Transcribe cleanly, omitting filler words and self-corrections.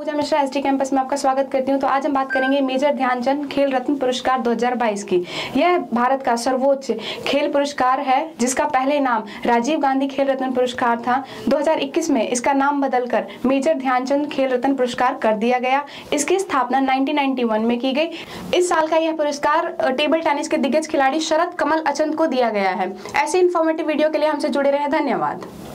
पूजा Mishra ST campus में आपका स्वागत करती हूं। तो आज हम बात करेंगे मेजर ध्यानचंद खेल रत्न पुरस्कार 2022 की। यह भारत का सर्वोच्च खेल पुरस्कार है जिसका पहले नाम राजीव गांधी खेल रत्न पुरस्कार था। 2021 में इसका नाम बदलकर मेजर ध्यानचंद खेल रत्न पुरस्कार कर दिया गया। इसकी स्थापना 1991 में की गई। इस साल का यह पुरस्कार टेबल टेनिस के दिग्गज खिलाड़ी शरद कमल अचंत को दिया गया है। ऐसे इन्फॉर्मेटिव वीडियो के लिए हमसे जुड़े रहे, धन्यवाद।